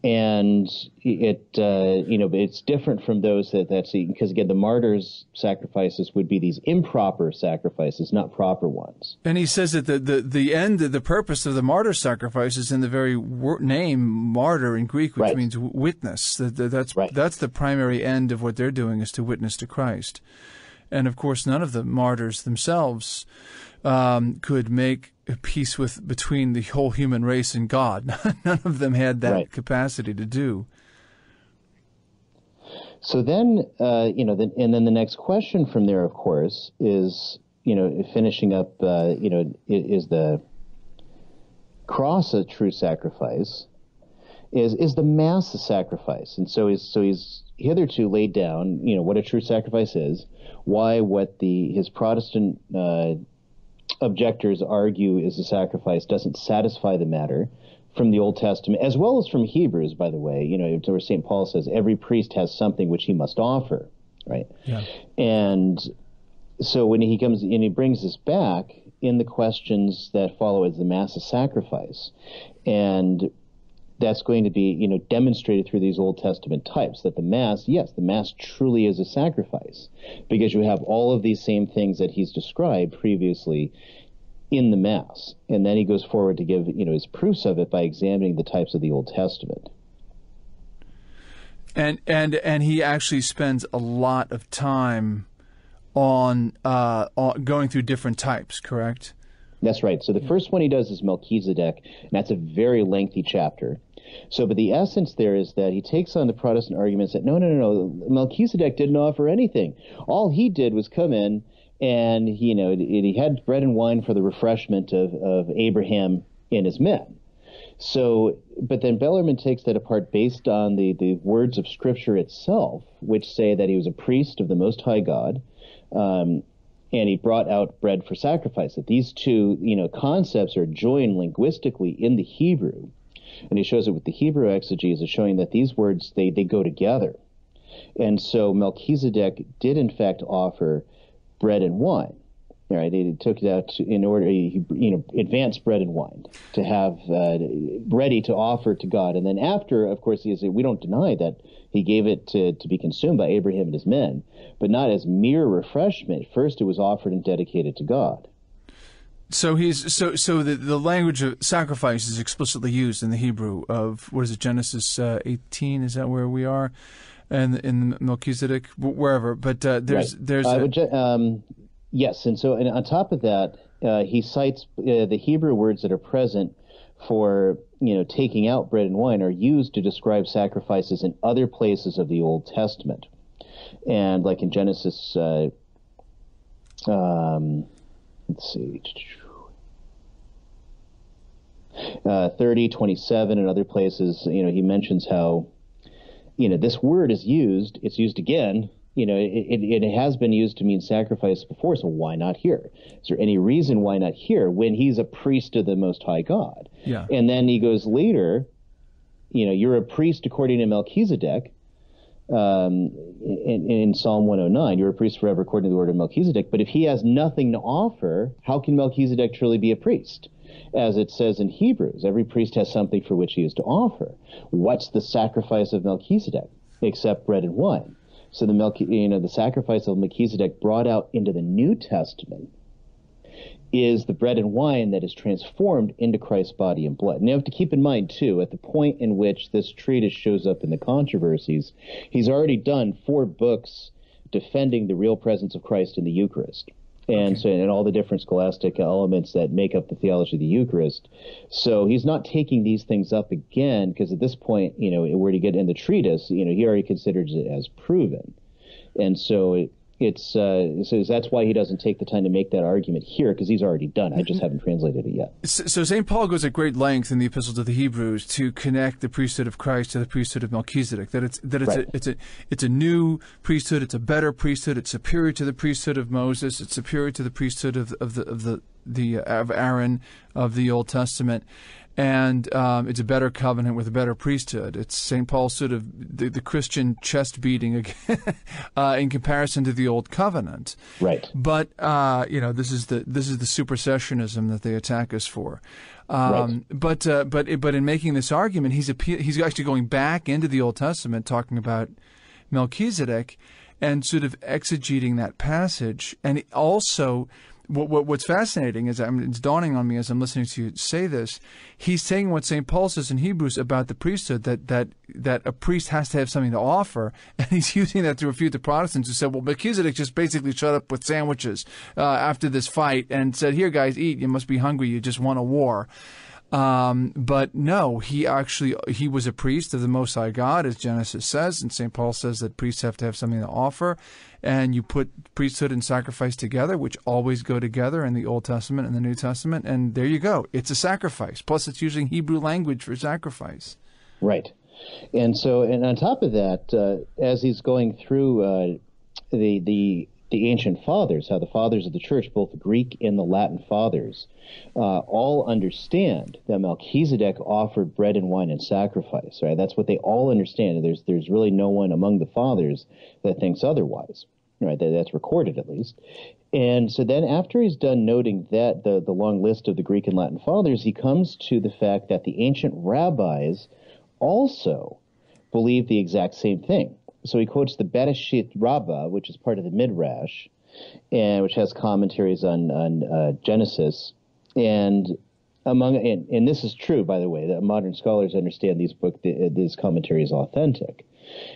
And it, uh, you know, it's different from those that that's because, again, the martyrs' sacrifices would be these improper sacrifices, not proper ones. And he says that the, the, the end, the purpose of the martyr sacrifice is in the very wor- name martyr in Greek, which right. means witness. That, that, that's, right. that's the primary end of what they're doing is to witness to Christ. And, of course, none of the martyrs themselves um, could make a peace with between the whole human race and God. None of them had that right. capacity to do. So then, uh, you know, the, and then the next question from there, of course, is, you know, finishing up, uh, you know, is the cross a true sacrifice? is is the mass sacrifice. And so he's so he's hitherto laid down, you know, what a true sacrifice is, why what the his Protestant uh, objectors argue is a sacrifice doesn't satisfy the matter from the Old Testament, as well as from Hebrews, by the way, you know, where Saint Paul says every priest has something which he must offer, right? Yeah. And so when he comes and he brings this back in the questions that follow as the mass of sacrifice, and that's going to be, you know, demonstrated through these Old Testament types, that the mass, yes, the mass truly is a sacrifice, because you have all of these same things that he's described previously in the mass. And then he goes forward to give, you know, his proofs of it by examining the types of the Old Testament. And and and he actually spends a lot of time on, uh, on going through different types, correct? That's right. So the first one he does is Melchizedek, and that's a very lengthy chapter. So, but the essence there is that he takes on the Protestant arguments that, no, no, no, no, Melchizedek didn't offer anything. All he did was come in, and, you know, he had bread and wine for the refreshment of, of Abraham and his men. So, but then Bellarmine takes that apart based on the, the words of Scripture itself, which say that he was a priest of the Most High God, um, and he brought out bread for sacrifice. That these two, you know, concepts are joined linguistically in the Hebrew, and he shows it with the Hebrew exegesis, showing that these words, they, they go together. And so Melchizedek did in fact offer bread and wine. All right, he took it out in order, he, you know, advanced bread and wine to have uh, ready to offer to God. And then after, of course, he is, we don't deny that he gave it to, to be consumed by Abraham and his men, but not as mere refreshment. First, it was offered and dedicated to God. So he's so so the, the language of sacrifice is explicitly used in the Hebrew of, what is it, Genesis uh, eighteen? Is that where we are? And in Melchizedek, wherever. But uh, there's right. there's. Uh, a, would you, um, Yes, and so and on top of that, uh, he cites uh, the Hebrew words that are present for, you know, taking out bread and wine are used to describe sacrifices in other places of the Old Testament, and like in Genesis, uh, um, let's see, uh, thirty, twenty-seven, and other places. You know, he mentions how, you know, this word is used. It's used again. You know, it, it, it has been used to mean sacrifice before, so why not here? Is there any reason why not here when he's a priest of the Most High God? Yeah. And then he goes later, you know, you're a priest according to Melchizedek um, in, in Psalm one oh nine. You're a priest forever according to the order of Melchizedek. But if he has nothing to offer, how can Melchizedek truly be a priest? As it says in Hebrews, every priest has something for which he is to offer. What's the sacrifice of Melchizedek except bread and wine? So the Melch- you know, the sacrifice of Melchizedek brought out into the New Testament is the bread and wine that is transformed into Christ's body and blood. And you have to keep in mind, too, at the point in which this treatise shows up in the controversies, he's already done four books defending the real presence of Christ in the Eucharist. And okay. so, and all the different scholastic elements that make up the theology of the Eucharist. So he's not taking these things up again, because at this point, you know, where to get in the treatise, you know, he already considers it as proven. And so it, it's uh, so that's why he doesn't take the time to make that argument here, because he's already done. I just haven't translated it yet. So, so Saint Paul goes at great length in the Epistle to the Hebrews to connect the priesthood of Christ to the priesthood of Melchizedek. That it's that it's right. a, it's a it's a new priesthood. It's a better priesthood. It's superior to the priesthood of Moses. It's superior to the priesthood of of the of the the of Aaron of the Old Testament. And um, it's a better covenant with a better priesthood. It's Saint Paul's sort of the, the Christian chest beating again, uh, in comparison to the old covenant. Right. But uh, you know, this is the this is the supersessionism that they attack us for. Um, right. But uh, but but in making this argument, he's appe- he's actually going back into the Old Testament, talking about Melchizedek, and sort of exegeting that passage, and also. What, what, what's fascinating is, I mean, it's dawning on me as I'm listening to you say this, he's saying what Saint Paul says in Hebrews about the priesthood, that that that a priest has to have something to offer, and he's using that to refute the Protestants who said, well, Melchizedek just basically showed up with sandwiches uh, after this fight and said, here, guys, eat. You must be hungry. You just won a war. Um, but no, he actually, he was a priest of the Most High God, as Genesis says, and Saint Paul says that priests have to have something to offer, and you put priesthood and sacrifice together, which always go together in the Old Testament and the New Testament, and there you go. It's a sacrifice. Plus, it's using Hebrew language for sacrifice. Right. And so, and on top of that, uh, as he's going through uh, the the the ancient fathers, how the fathers of the church, both the Greek and the Latin fathers, uh, all understand that Melchizedek offered bread and wine in sacrifice, right? That's what they all understand. There's there's really no one among the fathers that thinks otherwise, right? That, that's recorded, at least. And so then after he's done noting that, the, the long list of the Greek and Latin fathers, he comes to the fact that the ancient rabbis also believe the exact same thing. So he quotes the Bereshit Rabbah, which is part of the Midrash, and which has commentaries on, on uh, Genesis. And among and, and this is true, by the way, that modern scholars understand these book th- this commentary is authentic.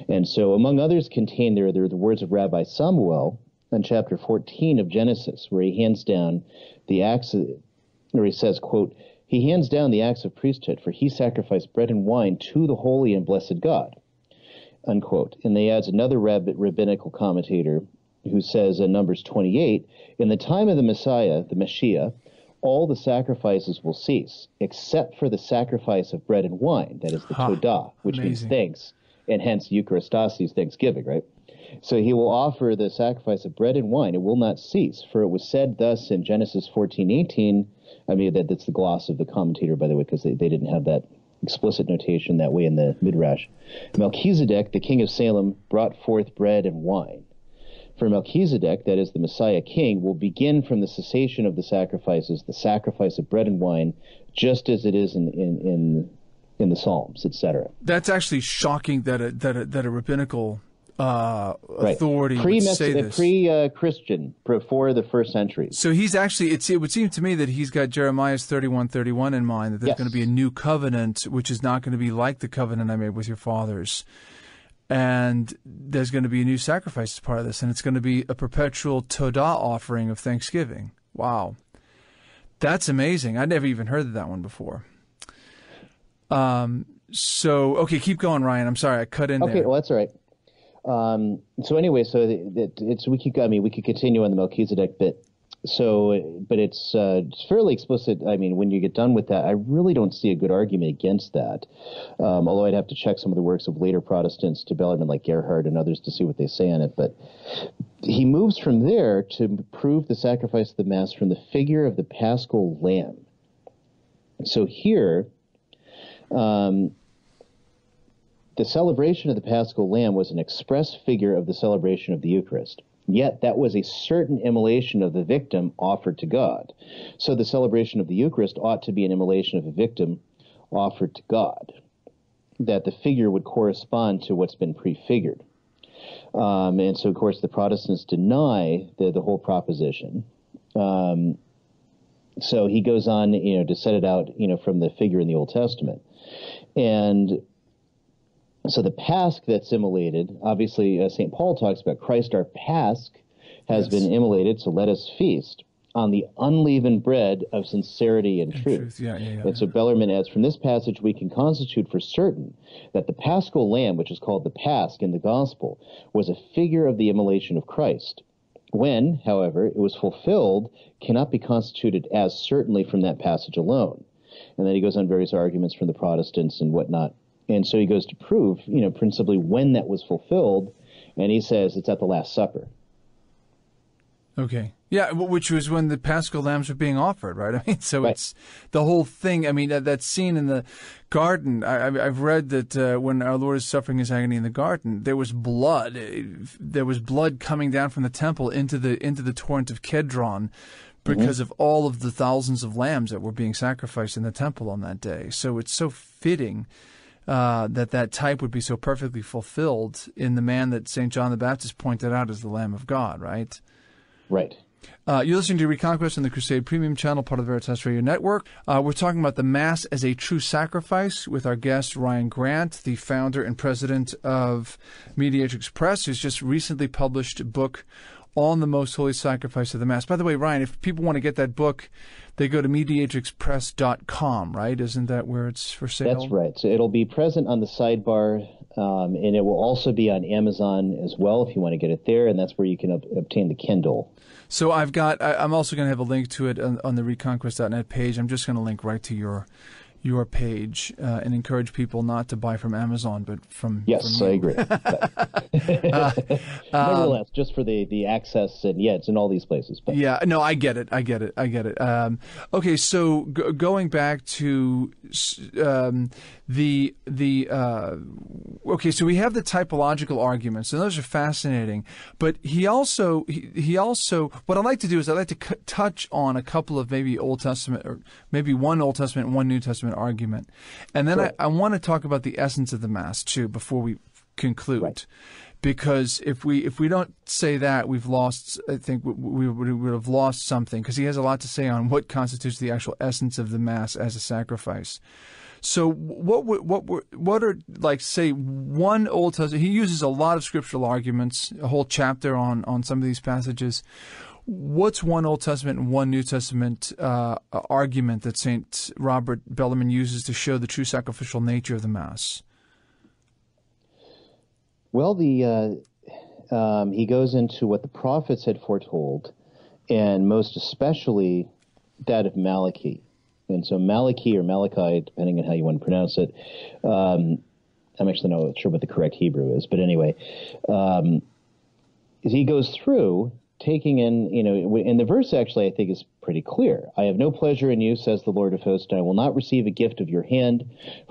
And so, among others, contained there, there are the words of Rabbi Samuel in chapter fourteen of Genesis, where he hands down the acts, where he says, quote, "He hands down the acts of priesthood, for he sacrificed bread and wine to the holy and blessed God," unquote. And they adds another rabb- rabbinical commentator who says in Numbers twenty-eight, "In the time of the Messiah, the Mashiach, all the sacrifices will cease, except for the sacrifice of bread and wine, that is the huh. todah, which Amazing. Means thanks, and hence Eucharistasis, thanksgiving, right? So he will offer the sacrifice of bread and wine. It will not cease, for it was said thus in Genesis fourteen eighteen, I mean, that, that's the gloss of the commentator, by the way, because they, they didn't have that explicit notation that way in the Midrash. "Melchizedek, the king of Salem, brought forth bread and wine. For Melchizedek, that is the Messiah king, will begin from the cessation of the sacrifices, the sacrifice of bread and wine, just as it is in in, in, in the Psalms," et cetera. That's actually shocking that a, that a, that a rabbinical Uh, authority right. would say this. Pre-Christian, uh, before the first century. So he's actually, it's, it would seem to me that he's got Jeremiah's thirty-one thirty-one in mind, that there's yes. going to be a new covenant, which is not going to be like the covenant I made with your fathers. And there's going to be a new sacrifice as part of this, and it's going to be a perpetual todah offering of thanksgiving. Wow. That's amazing. I'd never even heard of that one before. Um. So, okay, keep going, Ryan. I'm sorry, I cut in okay, there. Okay, well, that's all right. Um, so anyway, so it, it's we could I mean we could continue on the Melchizedek bit. So, but it's uh, it's fairly explicit. I mean, when you get done with that, I really don't see a good argument against that. Um, although I'd have to check some of the works of later Protestants to Bellarmine, like Gerhard and others, to see what they say on it. But he moves from there to prove the sacrifice of the Mass from the figure of the Paschal Lamb. So here. Um, The celebration of the Paschal Lamb was an express figure of the celebration of the Eucharist. Yet that was a certain immolation of the victim offered to God. So the celebration of the Eucharist ought to be an immolation of a victim offered to God, that the figure would correspond to what's been prefigured. Um, and so, of course, the Protestants deny the, the whole proposition. Um, so he goes on, you know, to set it out, you know, from the figure in the Old Testament. And so the Pasch that's immolated, obviously uh, Saint Paul talks about Christ our Pasch has yes. been immolated, so let us feast on the unleavened bread of sincerity and, and truth. truth. Yeah, yeah, yeah, and yeah. So Bellarmine adds, from this passage we can constitute for certain that the Paschal Lamb, which is called the Pasch in the Gospel, was a figure of the immolation of Christ. When, however, it was fulfilled, cannot be constituted as certainly from that passage alone. And then he goes on various arguments from the Protestants and whatnot. And so he goes to prove, you know, principally when that was fulfilled, and he says it's at the Last Supper. Okay. Yeah, which was when the Paschal Lambs were being offered, right? I mean, so right. it's the whole thing. I mean, that, that scene in the garden, I, I've read that uh, when our Lord is suffering his agony in the garden, there was blood. There was blood coming down from the temple into the into the torrent of Kedron, because mm-hmm. of all of the thousands of lambs that were being sacrificed in the temple on that day. So it's so fitting Uh, that that type would be so perfectly fulfilled in the man that Saint John the Baptist pointed out as the Lamb of God, right? Right. Uh, you're listening to Reconquest on the Crusade Premium Channel, part of the Veritas Radio Network. Uh, we're talking about the Mass as a true sacrifice with our guest, Ryan Grant, the founder and president of Mediatrix Press, who's just recently published a book on the Most Holy Sacrifice of the Mass. By the way, Ryan, if people want to get that book, they go to mediatrix press dot com, right? Isn't that where it's for sale? That's right. So it'll be present on the sidebar, um, and it will also be on Amazon as well if you want to get it there, and that's where you can ob- obtain the Kindle. So I've got – I'm also going to have a link to it on, on the reconquest dot net page. I'm just going to link right to your – your page uh, and encourage people not to buy from Amazon, but from yes, from I agree. uh, Nevertheless, um, just for the the access and yeah, it's in all these places. But. Yeah, no, I get it, I get it, I get it. Um, okay, so g- going back to um, the the uh, okay, so we have the typological arguments, and those are fascinating. But he also he, he also what I like to do is I like to c- touch on a couple of maybe Old Testament or maybe one Old Testament, and one New Testament argument. And then right. I, I want to talk about the essence of the Mass, too, before we conclude. Right. Because if we if we don't say that, we've lost, I think we, we would have lost something. Because he has a lot to say on what constitutes the actual essence of the Mass as a sacrifice. So what what what are, like, say, one Old Testament, he uses a lot of scriptural arguments, a whole chapter on, on some of these passages. What's one Old Testament and one New Testament uh, argument that Saint Robert Bellarmine uses to show the true sacrificial nature of the Mass? Well, the uh, um, he goes into what the prophets had foretold, and most especially that of Malachi. And so Malachi or Malachi, depending on how you want to pronounce it, um, I'm actually not sure what the correct Hebrew is, but anyway, um, he goes through... taking in, you know, and the verse actually I think is pretty clear. I have no pleasure in you, says the Lord of hosts, and I will not receive a gift of your hand,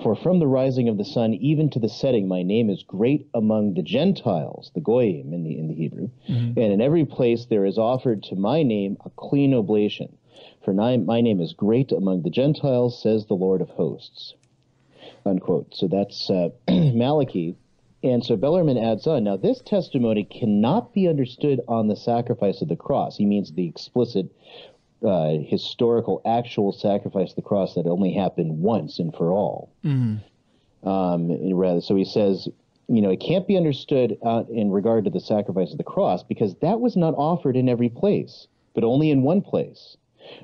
for from the rising of the sun even to the setting, my name is great among the Gentiles, the Goyim in the in the Hebrew, mm-hmm. and in every place there is offered to my name a clean oblation. For my name is great among the Gentiles, says the Lord of hosts. Unquote. So that's uh, Malachi. And so Bellarmine adds on, now this testimony cannot be understood on the sacrifice of the cross. He means the explicit, uh, historical, actual sacrifice of the cross that only happened once and for all. Mm-hmm. Um, and rather, so he says, you know, it can't be understood uh, in regard to the sacrifice of the cross because that was not offered in every place, but only in one place.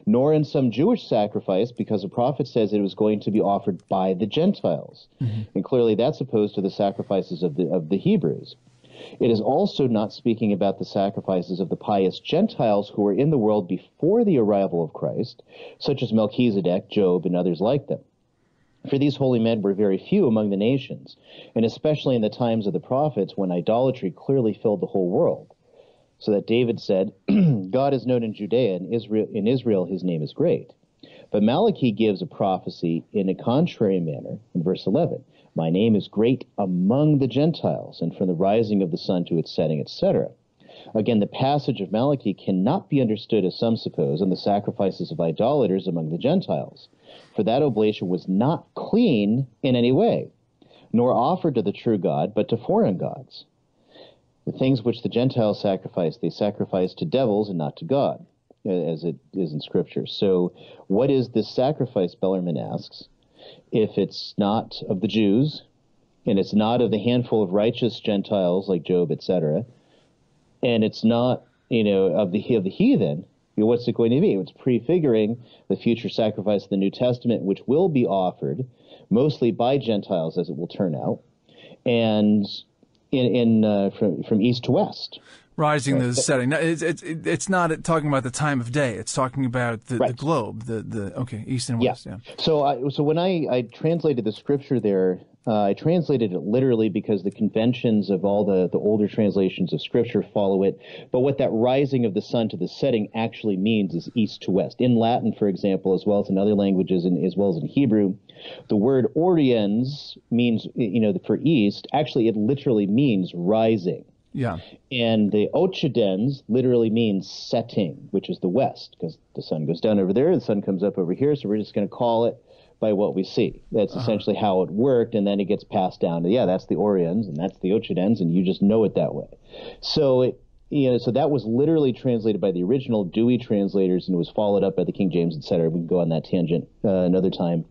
Nor in some Jewish sacrifice, because the prophet says it was going to be offered by the Gentiles. Mm-hmm. And clearly that's opposed to the sacrifices of the of the Hebrews. It is also not speaking about the sacrifices of the pious Gentiles who were in the world before the arrival of Christ, such as Melchizedek, Job, and others like them. For these holy men were very few among the nations, and especially in the times of the prophets when idolatry clearly filled the whole world. So that David said, God is known in Judea, and Israel, in Israel his name is great. But Malachi gives a prophecy in a contrary manner in verse eleven. My name is great among the Gentiles, and from the rising of the sun to its setting, et cetera. Again, the passage of Malachi cannot be understood, as some suppose, on the sacrifices of idolaters among the Gentiles. For that oblation was not clean in any way, nor offered to the true God, but to foreign gods. The things which the Gentiles sacrifice, they sacrifice to devils and not to God, as it is in Scripture. So what is this sacrifice, Bellarmine asks, if it's not of the Jews, and it's not of the handful of righteous Gentiles like Job, et cetera, and it's not, you know, of the of the heathen, you know, what's it going to be? It's prefiguring the future sacrifice of the New Testament, which will be offered mostly by Gentiles, as it will turn out, and... In, in uh, from from east to west, rising right. to the setting. No, it's it's it's not talking about the time of day. It's talking about the, right. the globe. The the okay, east and west. Yeah. yeah. So I, so when I, I translated the scripture there, uh, I translated it literally because the conventions of all the, the older translations of scripture follow it. But what that rising of the sun to the setting actually means is east to west. In Latin, for example, as well as in other languages, and as well as in Hebrew. The word oriens means, you know, for east. Actually, it literally means rising. Yeah. And the occidens literally means setting, which is the west, because the sun goes down over there, the sun comes up over here, so we're just going to call it by what we see. That's uh-huh. essentially how it worked, and then it gets passed down to, yeah, that's the oriens, and that's the occidens, and you just know it that way. So it... You know, so that was literally translated by the original Dewey translators, and it was followed up by the King James, et cetera. We can go on that tangent uh, another time.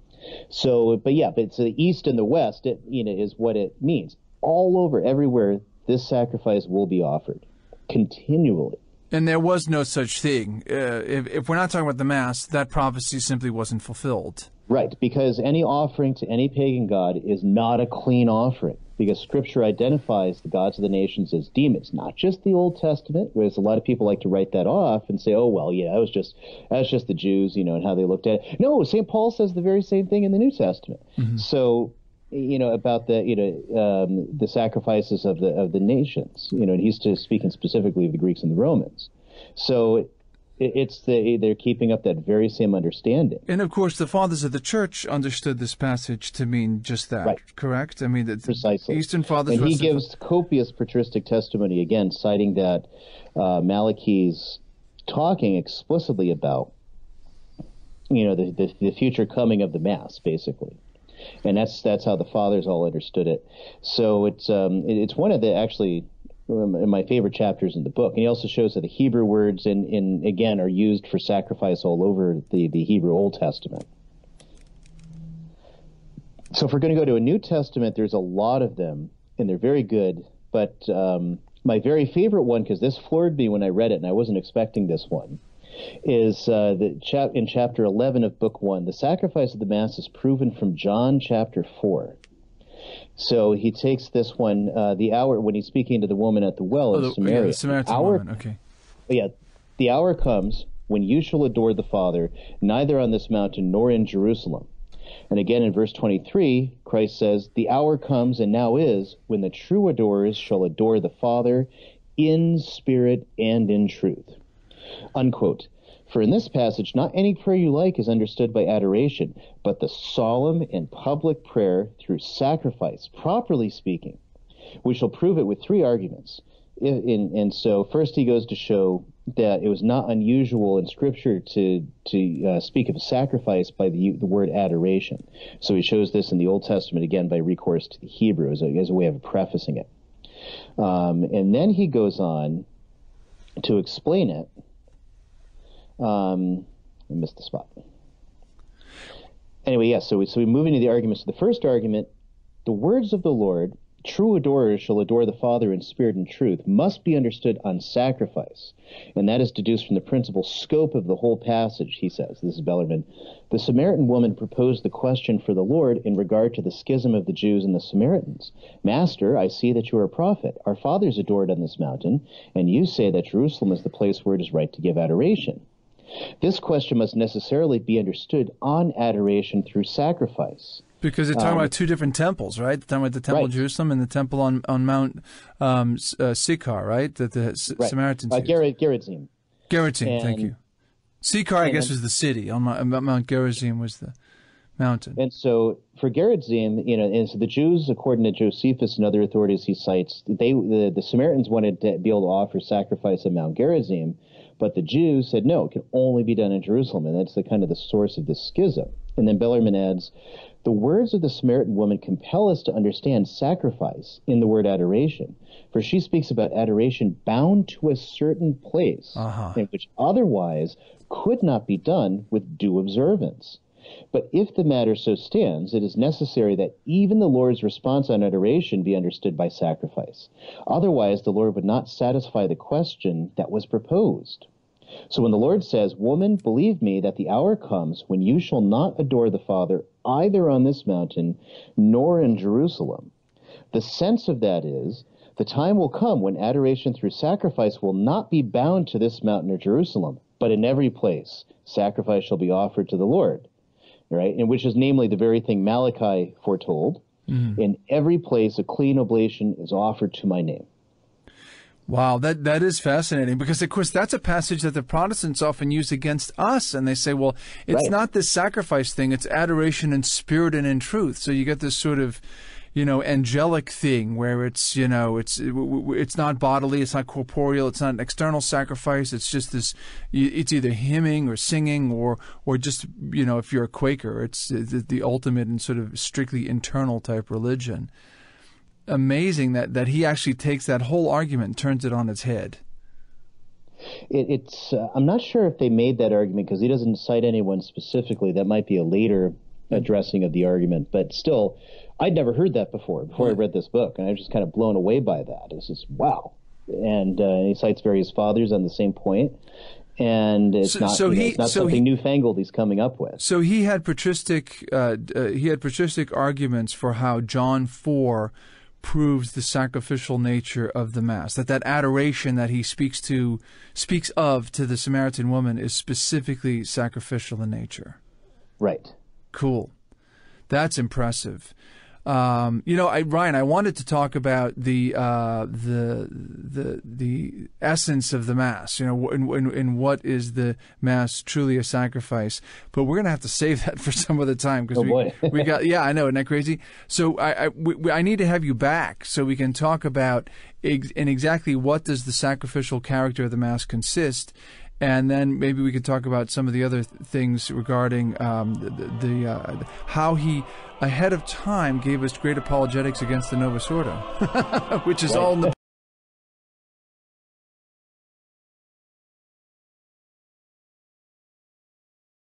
So, but yeah, but so the east and the west, it, you know, is what it means. All over, everywhere, this sacrifice will be offered continually. And there was no such thing. Uh, if, if we're not talking about the Mass, that prophecy simply wasn't fulfilled. Right, because any offering to any pagan god is not a clean offering. because Scripture identifies the gods of the nations as demons, not just the Old Testament, whereas a lot of people like to write that off and say, oh, well, yeah, that was just that was just the Jews, you know, and how they looked at it. No, Saint Paul says the very same thing in the New Testament. Mm-hmm. So, you know, about the, you know, um, the sacrifices of the of the nations, you know, and he's speaking specifically of the Greeks and the Romans. So it's the, they're keeping up that very same understanding. And, of course, the fathers of the church understood this passage to mean just that, right. Correct? I mean, the, precisely. The Eastern fathers... And he gives the... copious patristic testimony, again, citing that uh, Malachi's talking explicitly about, you know, the, the, the future coming of the Mass, basically. And that's that's how the fathers all understood it. So it's um, it's one of the, actually... my favorite chapters in the book. And he also shows that the Hebrew words in, in again, are used for sacrifice all over the, the Hebrew Old Testament. So if we're going to go to a New Testament, there's a lot of them, and they're very good. But um, my very favorite one, because this floored me when I read it, and I wasn't expecting this one, is uh, the chap- in chapter eleven of book one, the sacrifice of the Mass is proven from John chapter four. So he takes this one, uh, the hour, when he's speaking to the woman at the well oh, in Samaria. Yeah, the Samaritan hour, woman, okay. Yeah, the hour comes when you shall adore the Father, neither on this mountain nor in Jerusalem. And again in verse twenty-three, Christ says, the hour comes and now is when the true adorers shall adore the Father in spirit and in truth. Unquote. For in this passage, not any prayer you like is understood by adoration, but the solemn and public prayer through sacrifice, properly speaking. We shall prove it with three arguments. In, in, and so first he goes to show that it was not unusual in Scripture to to uh, speak of a sacrifice by the, the word adoration. So he shows this in the Old Testament, again, by recourse to the Hebrew as a, as a way of prefacing it. Um, and then he goes on to explain it. Um, I missed the spot. Anyway, yes, yeah, so, we, so we move into the arguments. So the first argument, the words of the Lord, true adorers shall adore the Father in spirit and truth, must be understood on sacrifice. And that is deduced from the principal scope of the whole passage, he says. This is Bellarmine. The Samaritan woman proposed the question for the Lord in regard to the schism of the Jews and the Samaritans. Master, I see that you are a prophet. Our fathers adored on this mountain, and you say that Jerusalem is the place where it is right to give adoration. This question must necessarily be understood on adoration through sacrifice. Because they're talking um, about two different temples, right? They're talking about the temple right. in Jerusalem and the temple on, on Mount um, uh, Sikhar, right? That the S- right. Samaritans uh, Gerizim. Gerizim, Gerizim and, thank you. Sikhar, I guess, was the city. On Mount, Mount Gerizim was the mountain. And so for Gerizim, you know, and so the Jews, according to Josephus and other authorities he cites, they the, the Samaritans wanted to be able to offer sacrifice at Mount Gerizim. But the Jews said, no, it can only be done in Jerusalem, and that's the kind of the source of this schism. And then Bellarmine adds, the words of the Samaritan woman compel us to understand sacrifice in the word adoration, for she speaks about adoration bound to a certain place, uh-huh. in which otherwise could not be done with due observance. But if the matter so stands, it is necessary that even the Lord's response on adoration be understood by sacrifice. Otherwise, the Lord would not satisfy the question that was proposed. So when the Lord says, woman, believe me that the hour comes when you shall not adore the Father either on this mountain nor in Jerusalem, the sense of that is, the time will come when adoration through sacrifice will not be bound to this mountain or Jerusalem, but in every place sacrifice shall be offered to the Lord. Right, and which is namely the very thing Malachi foretold. Mm. In every place a clean oblation is offered to my name. Wow, that that is fascinating, because, of course, that's a passage that the Protestants often use against us, and they say, well, it's right. not this sacrifice thing, it's adoration in spirit and in truth. So you get this sort of, you know, angelic thing where it's, you know, it's it's not bodily, it's not corporeal, it's not an external sacrifice, it's just this, it's either hymning or singing or, or just, you know, if you're a Quaker, it's the, the ultimate and sort of strictly internal type religion. Amazing that, that he actually takes that whole argument and turns it on its head. It, it's, uh, I'm not sure if they made that argument because he doesn't cite anyone specifically. That might be a later addressing of the argument, but still, I'd never heard that before, before I read this book, and I was just kind of blown away by that. It's just, wow. And uh, he cites various fathers on the same point, and it's so, not, so he, know, it's not so something he, newfangled he's coming up with. So he had patristic, uh, uh, he had patristic arguments for how John four proves the sacrificial nature of the Mass, that that adoration that he speaks to, speaks of to the Samaritan woman is specifically sacrificial in nature. Right. Cool. That's impressive. Um, you know, I, Ryan, I wanted to talk about the uh, the the the essence of the Mass. You know, in, in, in what is the Mass truly a sacrifice? But we're gonna have to save that for some other time because oh, we, we got yeah, I know, isn't that crazy? So I I, we, I need to have you back so we can talk about ex- and exactly what does the sacrificial character of the Mass consist. And then maybe we could talk about some of the other th- things regarding um, the, the uh, how he, ahead of time, gave us great apologetics against the Novus Ordo, which is all in the